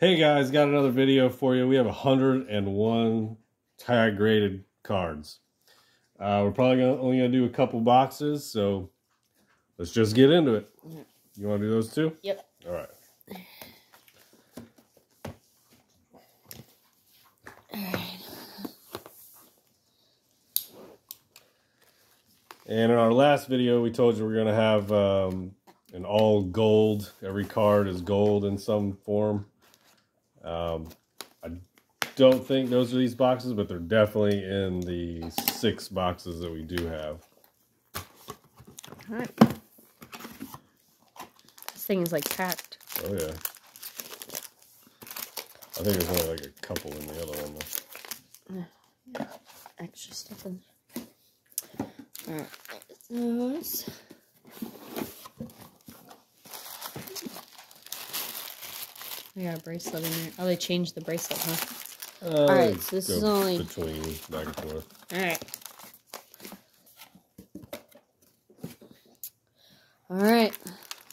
Hey guys, got another video for you. We have 101 tag graded cards. We're probably only gonna do a couple boxes, so let's just get into it. You want to do those too? Yep. All right. And in our last video, we told you we're gonna have an all gold. Every card is gold in some form. I don't think those are these boxes, but they're definitely in the 6 boxes that we do have. All right. This thing is like packed. Oh yeah. I think there's only like a couple in the other one though. Extra stuff in there. All right. Those. I got a bracelet in there. Oh, they changed the bracelet, huh? All right, so this is only between back and forth. All right. All right.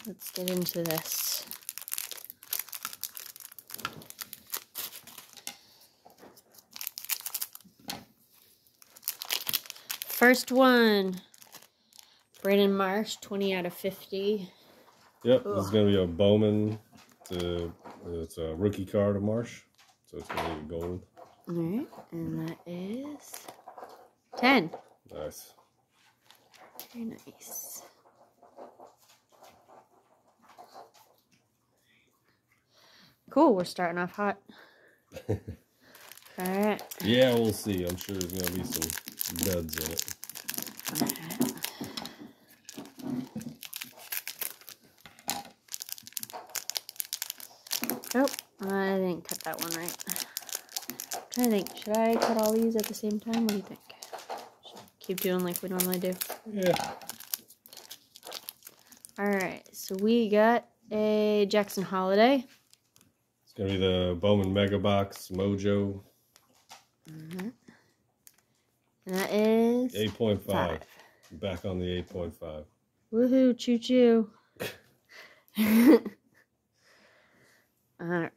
Let's get into this. First one. Brandon Marsh, 20 out of 50. Yep, cool. This is going to be a Bowman. It's a rookie card of Marsh, so it's going to be gold. All right, and that is 10. Nice. Very nice. Cool, we're starting off hot. All right. Yeah, we'll see. I'm sure there's going to be some duds in it. All right. Nope, I didn't cut that one right. I'm trying to think, should I cut all these at the same time? What do you think? Should I keep doing like we normally do? Yeah. Alright, so we got a Jackson Holliday. It's going to be the Bowman Mega Box Mojo. Mm-hmm. And that is 8.5. Back on the 8.5. Woohoo, choo-choo. All right,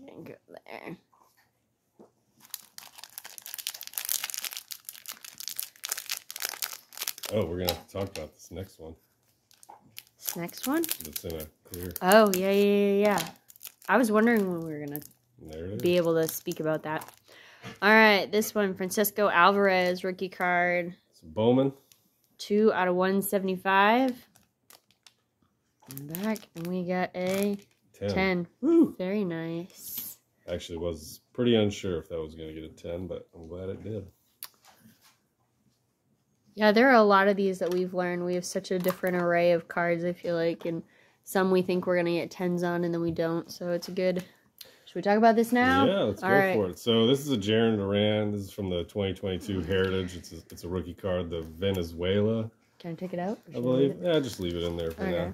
I'm going to go there. Oh, we're going to have to talk about this next one. This next one? That's in a clear. Oh, yeah. I was wondering when we were going to be able to speak about that. All right, this one, Francisco Alvarez, rookie card. It's Bowman. 2 out of 175. I'm back, and we got a... 10. Woo. Very nice. Actually was pretty unsure if that was going to get a 10, but I'm glad it did. Yeah, there are a lot of these that we've learned. We have such a different array of cards, I feel like, and some we think we're going to get 10s on, and then we don't, so it's a good... Should we talk about this now? Yeah, let's go for it. So this is a Jarren Duran. This is from the 2022 Heritage. It's a rookie card, the Venezuela. Can I take it out? I believe. Yeah, just leave it in there for now.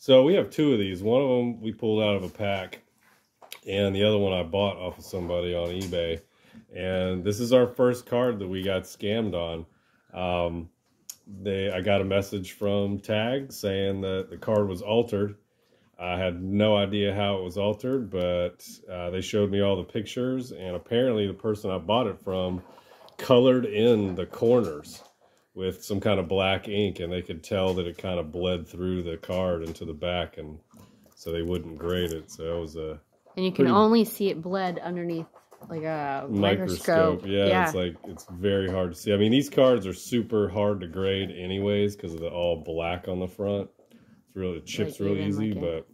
So we have 2 of these. One of them we pulled out of a pack, and the other one I bought off of somebody on eBay. And this is our first card that we got scammed on. I got a message from Tag saying that the card was altered. I had no idea how it was altered, but they showed me all the pictures, and apparently the person I bought it from colored in the corners with some kind of black ink, and they could tell that it kind of bled through the card into the back, and so they wouldn't grade it. So it was a... And you can only see it bled underneath like a microscope. Yeah, it's like, it's very hard to see. I mean, these cards are super hard to grade anyways because of the all black on the front. It's really, it chips like real easy, like but...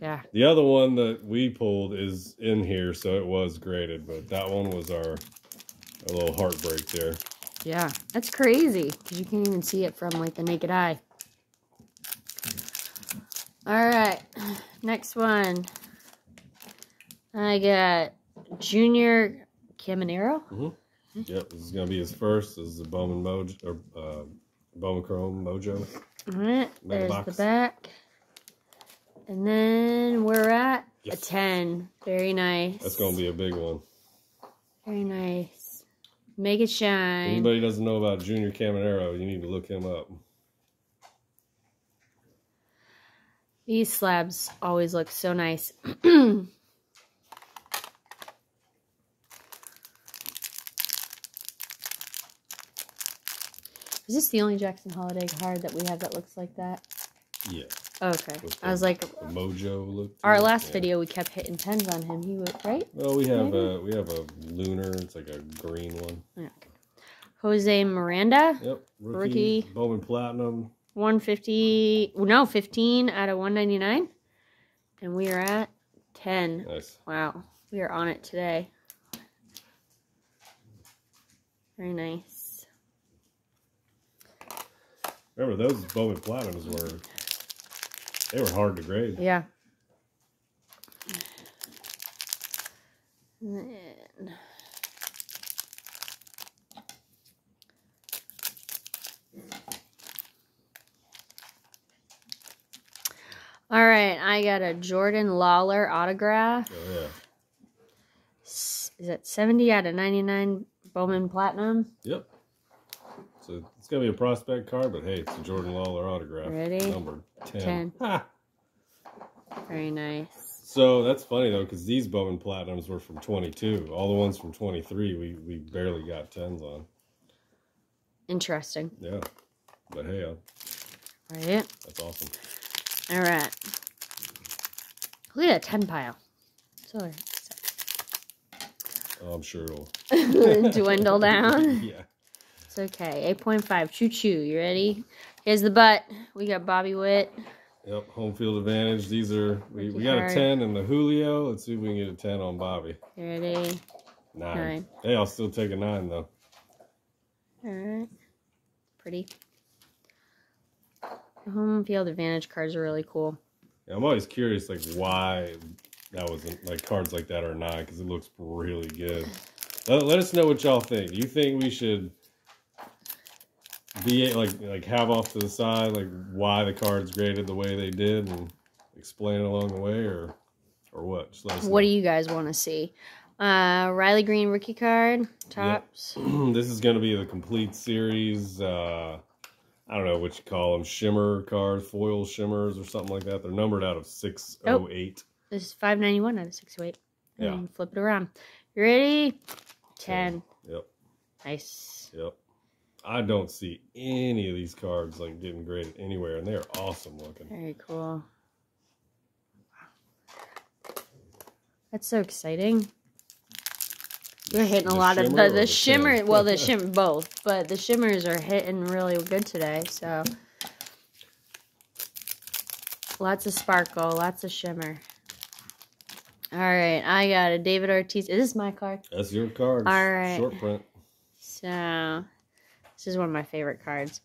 Yeah. The other one that we pulled is in here, so it was graded, but that one was our little heartbreak there. Yeah, that's crazy, because you can't even see it from, like, the naked eye. All right, next one. I got Junior Caminero. Mm-hmm. Yep, this is going to be his first. This is the Bowman Mojo, or Bowman Chrome Mojo. All right, there's the back. And then we're at a 10. Very nice. That's going to be a big one. Very nice. Make it shine. Anybody doesn't know about Junior Caminero, you need to look him up. These slabs always look so nice. Is this the only Jackson Holliday card that we have that looks like that? Yeah. Okay. I was like, Mojo look. Our last video, we kept hitting tens on him. He was right. Well, we have a lunar. It's like a green one. Okay. Jose Miranda. Yep. Rookie. Bowman Platinum. 150. No, 15 out of 199, and we are at 10. Nice. Wow, we are on it today. Very nice. Remember those Bowman Platinums were. They were hard to grade. Yeah. And then... All right, I got a Jordan Lawler autograph. Oh, yeah. Is that 70 out of 99 Bowman Platinum? Yep. So it's going to be a prospect card, but hey, it's a Jordan Lawler autograph. Ready? Number 10. Ha! Very nice. So that's funny, though, because these Bowman Platinums were from 22. All the ones from 23 we barely got 10s on. Interesting. Yeah. But hey, right. That's awesome. All right. Look at that 10 pile. Sorry. Oh, I'm sure it'll dwindle down. Yeah. It's okay. 8.5. Choo choo. You ready? Here's the butt. We got Bobby Witt. Yep. Home field advantage. These are, we got a 10 in the Julio. Let's see if we can get a 10 on Bobby. You ready? 9. Hey, I'll still take a 9, though. All right. Pretty. Home field advantage cards are really cool. Yeah, I'm always curious, like, why that was like cards like that are 9, because it looks really good. Let us know what y'all think. Do you think we should be like have off to the side like why the cards graded the way they did and explain it along the way, or what? Just let us know. What do you guys want to see? Riley Green rookie card, Topps. Yep. This is going to be the complete series. I don't know what you call them, shimmer cards, foil shimmers or something like that. They're numbered out of 608. Oh, this is 591 out of 608. Yeah. And flip it around. You ready? 10. Yep. Nice. Yep. I don't see any of these cards like getting graded anywhere, and they're awesome looking. Very cool. Wow. That's so exciting. We're hitting a lot of the shimmer. Well, the shimmer, both, but the shimmers are hitting really good today. So lots of sparkle, lots of shimmer. All right, I got a David Ortiz. Is this my card? That's your card. All right, short print. So this is one of my favorite cards.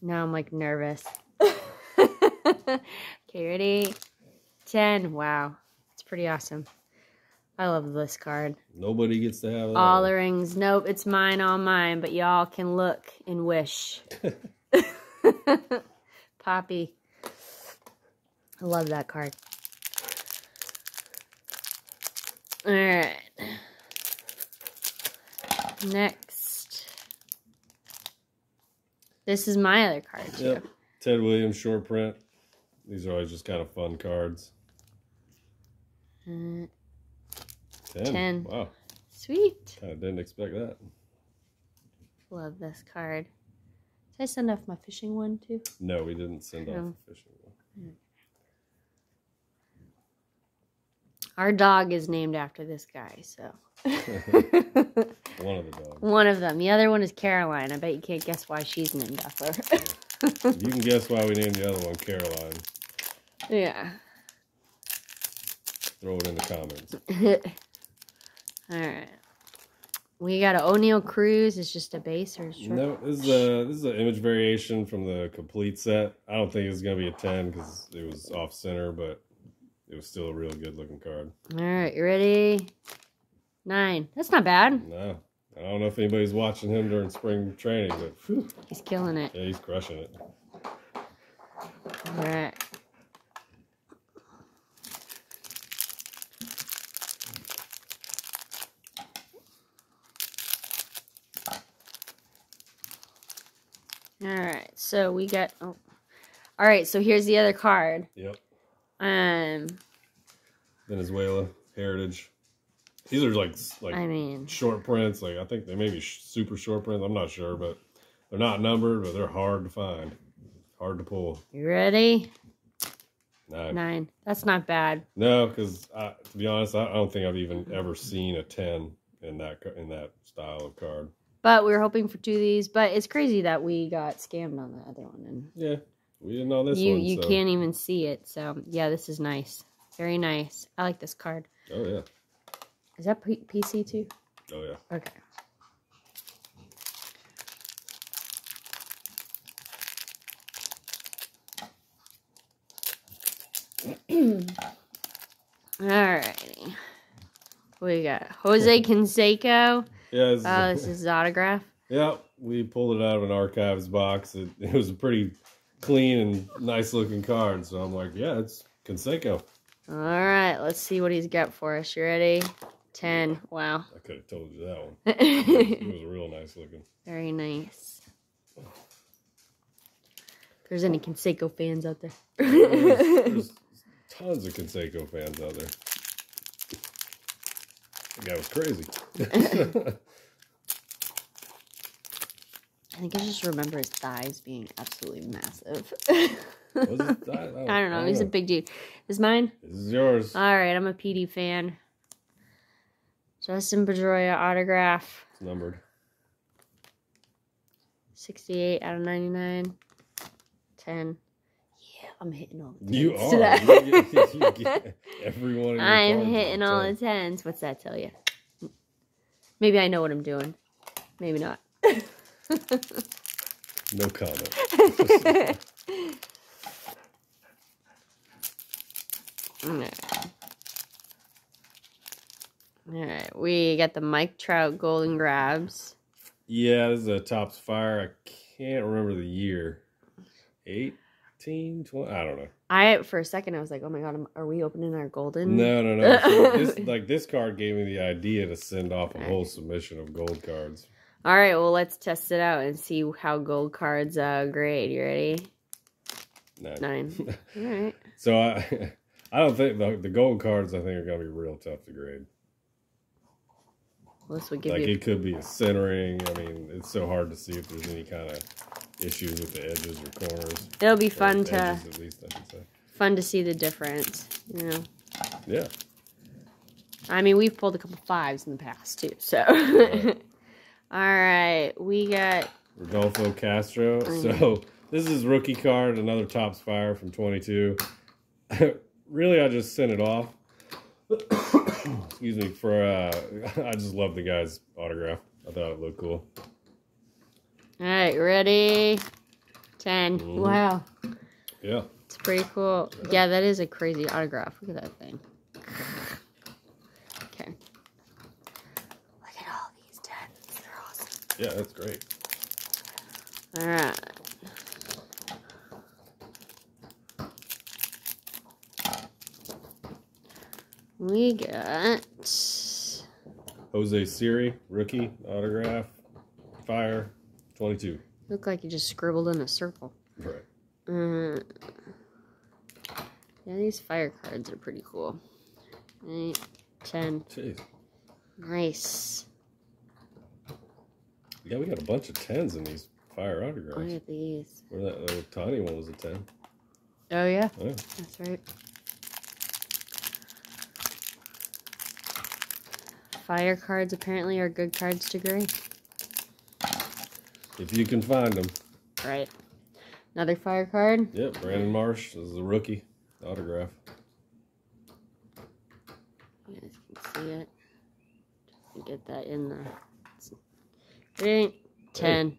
Now I'm like nervous. Okay, ready? 10. Wow, it's pretty awesome. I love this card. Nobody gets to have it. All the rings. Nope, it's mine, all mine. But y'all can look and wish. Poppy. I love that card. All right. Next. This is my other card, too. Yep. Ted Williams, short print. These are always just kind of fun cards. 10. Wow. Sweet. Kind of didn't expect that. Love this card. Did I send off my fishing one too? No, we didn't send off the fishing one. Our dog is named after this guy, so. One of the dogs. One of them. The other one is Caroline. I bet you can't guess why she's named after her. You can guess why we named the other one Caroline. Yeah. Throw it in the comments. All right, we got an O'Neal Cruz. It's just a base or a short? No, this is an image variation from the complete set. I don't think it's gonna be a 10 because it was off center, but it was still a real good looking card. All right, you ready? 9. That's not bad. No, I don't know if anybody's watching him during spring training, but whew, he's killing it. Yeah, he's crushing it. All right. Alright, so we got alright, so here's the other card. Yep. Venezuela Heritage. These are like I mean, short prints. Like I think they may be super short prints. I'm not sure, but they're not numbered, but they're hard to find, hard to pull. You ready? 9. That's not bad. No, because to be honest, I don't think I've even ever seen a 10 in that style of card. But we were hoping for 2 of these. But it's crazy that we got scammed on the other one. And yeah, we didn't know this one. You can't even see it. So yeah, this is nice. Very nice. I like this card. Oh yeah. Is that PC too? Oh yeah. Okay. Alrighty. We got Jose Canseco. Yeah, this is his autograph. Yeah, we pulled it out of an archives box. It was a pretty clean and nice looking card. So I'm like, yeah, it's Canseco. Alright, let's see what he's got for us. You ready? 10. Wow. I could have told you that one. It was real nice looking. Very nice. If there's any Canseco fans out there. There's tons of Canseco fans out there. That guy was crazy. I think I just remember his thighs being absolutely massive. Was his thighs? I don't know. He's a big dude. This is mine? This is yours. All right. I'm a PD fan. Dustin Pedroia autograph. It's numbered. 68 out of 99. 10. I'm hitting all the 10s. You are. You get every one of your I'm hitting all the 10s. What's that tell you? Maybe I know what I'm doing. Maybe not. No comment. All right. We got the Mike Trout Golden Grabs. Yeah, this is a Topps Fire. I can't remember the year. 8? 20, I don't know. For a second I was like, oh my god, are we opening our golden? No. So this card gave me the idea to send off a whole submission of gold cards. All right, well let's test it out and see how gold cards grade. You ready? 9. All right. So I don't think the gold cards I think are gonna be real tough to grade. Well, this would give you it could be a centering. I mean, it's so hard to see if there's any kind of issues with the edges or corners. It'll be fun to edges, at least, I should say. Fun to see the difference, you know. Yeah. I mean, we've pulled a couple 5s in the past too, so. All right. All right, we got Rodolfo Castro. So this is rookie card, another Topps Fire from 22. Really, I just sent it off. Excuse me for. I just love the guy's autograph. I thought it looked cool. All right, ready? 10. Mm-hmm. Wow. Yeah. It's pretty cool. Yeah, that is a crazy autograph. Look at that thing. Okay. Look at all these 10s. They're awesome. Yeah, that's great. All right. We got Jose Siri, rookie autograph, Fire. 22. Look like you just scribbled in a circle. Right. Yeah, these fire cards are pretty cool. 8, 10. Jeez. Nice. Yeah, we got a bunch of 10s in these fire autographs. Look at these. Where that little tiny one was a 10. Oh, yeah. Oh. That's right. Fire cards apparently are good cards to grade. If you can find them. Right. Another fire card. Yep, Brandon Marsh is the rookie autograph. You guys can see it. Just get that in there. 8, 10. Hey.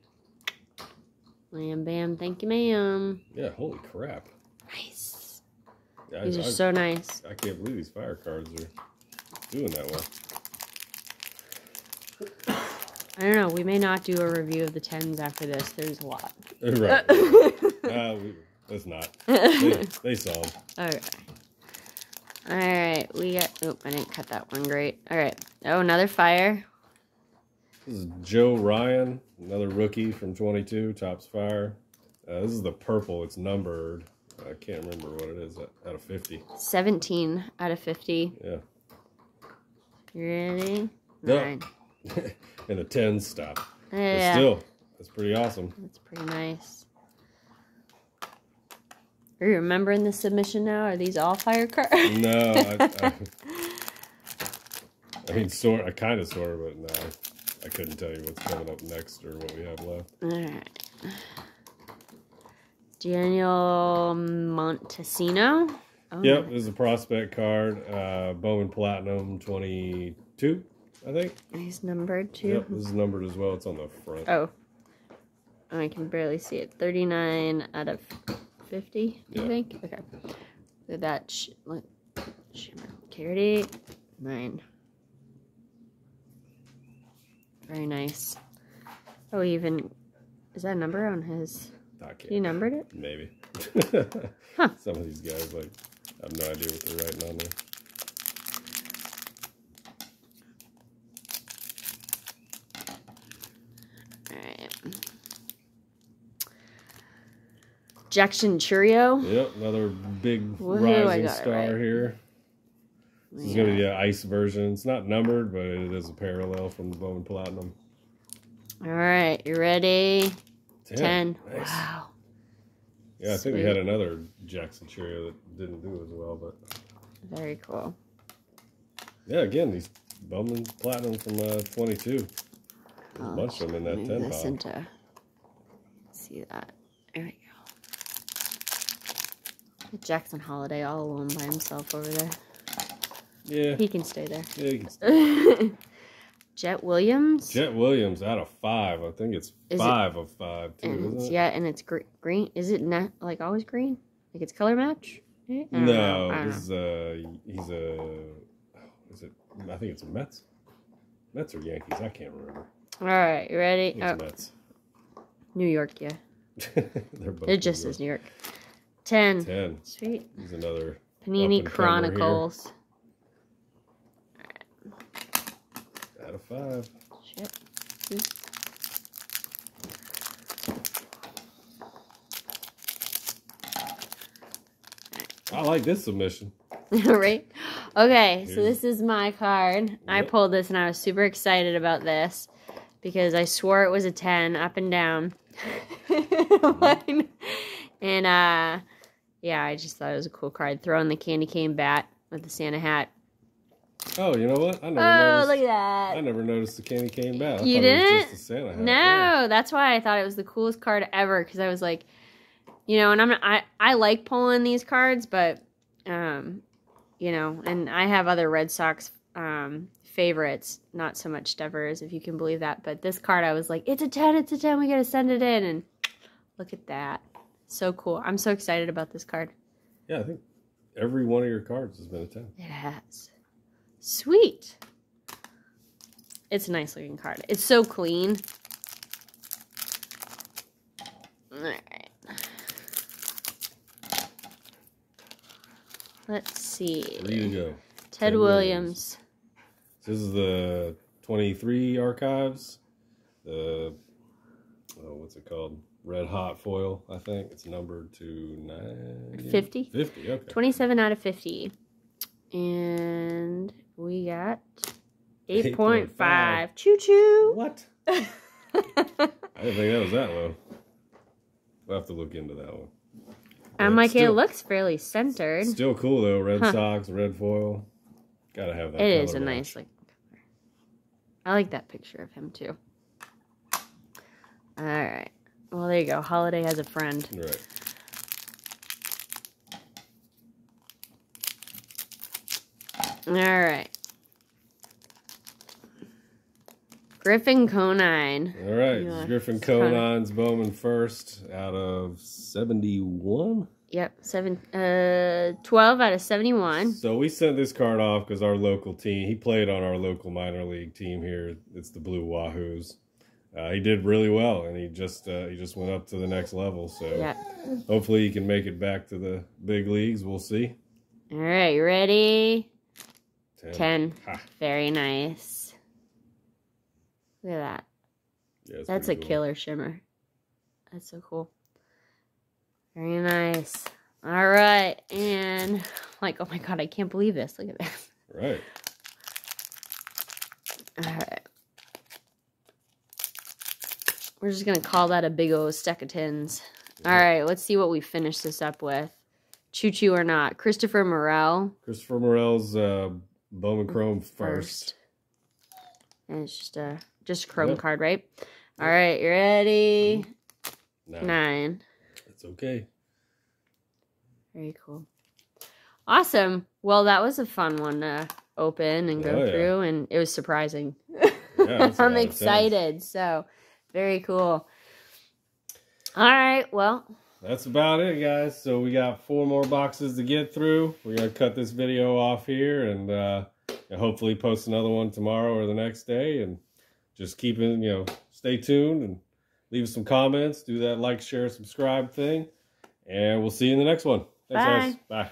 Lamb bam. Thank you, ma'am. Yeah, holy crap. Nice. Yeah, these are so nice. I can't believe these fire cards are doing that well. I don't know. We may not do a review of the 10s after this. There's a lot. Right. Let's not. They saw them. Okay. All right. We got... Oop, I didn't cut that one great. All right. Oh, another fire. This is Joe Ryan, another rookie from 22, Topps Fire. This is the purple. It's numbered. I can't remember what it is out of 50. 17 out of 50. Yeah. Ready? No. And a 10 stop. Yeah. But still, that's pretty awesome. That's pretty nice. Are you remembering the submission now? Are these all fire cards? No. I mean, sort. I kind of sort, but no. I couldn't tell you what's coming up next or what we have left. All right. Daniel Montesino. Oh, yep, this is a prospect card. Bowman Platinum 22, I think. He's numbered too. Yep, this is numbered as well. It's on the front. Oh. I can barely see it. 39 out of 50, yeah. I think. Okay. So that shimmer. Carity. 9. Very nice. Oh, even... Is that a number on his... You numbered it? Maybe. Huh. Some of these guys, like, I have no idea what they're writing on there. Alright. Jackson Chourio. Yep, another big rising star here. This is going to be the ice version. It's not numbered, but it is a parallel from the Bowman Platinum. Alright, you ready? 10. Nice. Wow. Yeah, I think we had another Jackson Chourio that didn't do as well, but... Very cool. Yeah, again, these Bowman Platinum from 22. There's a bunch of them in that 10 box. Into... See that. There we go. Jackson Holliday all alone by himself over there. Yeah. He can stay there. Yeah, he can stay there. Jett Williams. Jett Williams out of 5. I think it's 5 of 5 too. And isn't it? Yeah, and it's green. Is it not like always green? Like it's color match? No, this is he's a. Is it? I think it's Mets. Mets or Yankees? I can't remember. All right, you ready? It's Mets. New York, yeah. They're both. It just says New York. 10. Sweet. He's another Panini Chronicles. 5. Shit. I like this submission. Right? Okay, so this is my card. Yep. I pulled this and I was super excited about this because I swore it was a 10 up and down. And yeah, I just thought it was a cool card. Throwing the candy cane bat with the Santa hat. Oh, you know what? I never noticed. Look at that. I never noticed the candy cane bat. You didn't? It was just a Santa hat. No, that's why I thought it was the coolest card ever, because I was like, you know, and I like pulling these cards, but, you know, and I have other Red Sox favorites, not so much Devers, if you can believe that, but this card I was like, it's a 10, we got to send it in, and look at that. So cool. I'm so excited about this card. Yeah, I think every one of your cards has been a 10. It has. Sweet. It's a nice looking card. It's so clean. All right. Let's see. Ready to go. Ted Williams. This is the 23 archives. The what's it called? Red Hot Foil, I think. It's numbered to 9. 50? 50, okay. 27 out of 50. And we got 8.5. Choo-choo. What? I didn't think that was that low. We'll have to look into that one. I'm like, still, it looks fairly centered. Still cool, though. Red Sox, red foil. Gotta have that. It is a nice, like, color. I like that picture of him, too. All right. Well, there you go. Holiday has a friend. Right. All right. Griffin Conine. All right. This is Griffin Conine's Bowman first out of 71. Yep. 12 out of 71. So we sent this card off because our local team, he played on our local minor league team here. It's the Blue Wahoos. He did really well, and he just went up to the next level. So hopefully he can make it back to the big leagues. We'll see. All right. You ready? 10. Very nice. Look at that. Yeah, that's a killer shimmer. That's so cool. Very nice. All right. And like, oh my God, I can't believe this. Look at this. Right. Alright. We're just going to call that a big old stack of tins. Alright, let's see what we finish this up with. Choo-choo or not. Christopher Morel. Christopher Morel's Bowman Chrome first. And it's just a Chrome card, right? Alright, you ready? Nine. It's okay. Very cool. Awesome. Well, that was a fun one to open and go through, and it was surprising. Yeah, I'm excited, so... Very cool. All right, well. That's about it, guys. So we got 4 more boxes to get through. We're going to cut this video off here and hopefully post another one tomorrow or the next day. And just keep in, you know, stay tuned and leave some comments. Do that like, share, subscribe thing. And we'll see you in the next one. Thanks, guys. Bye.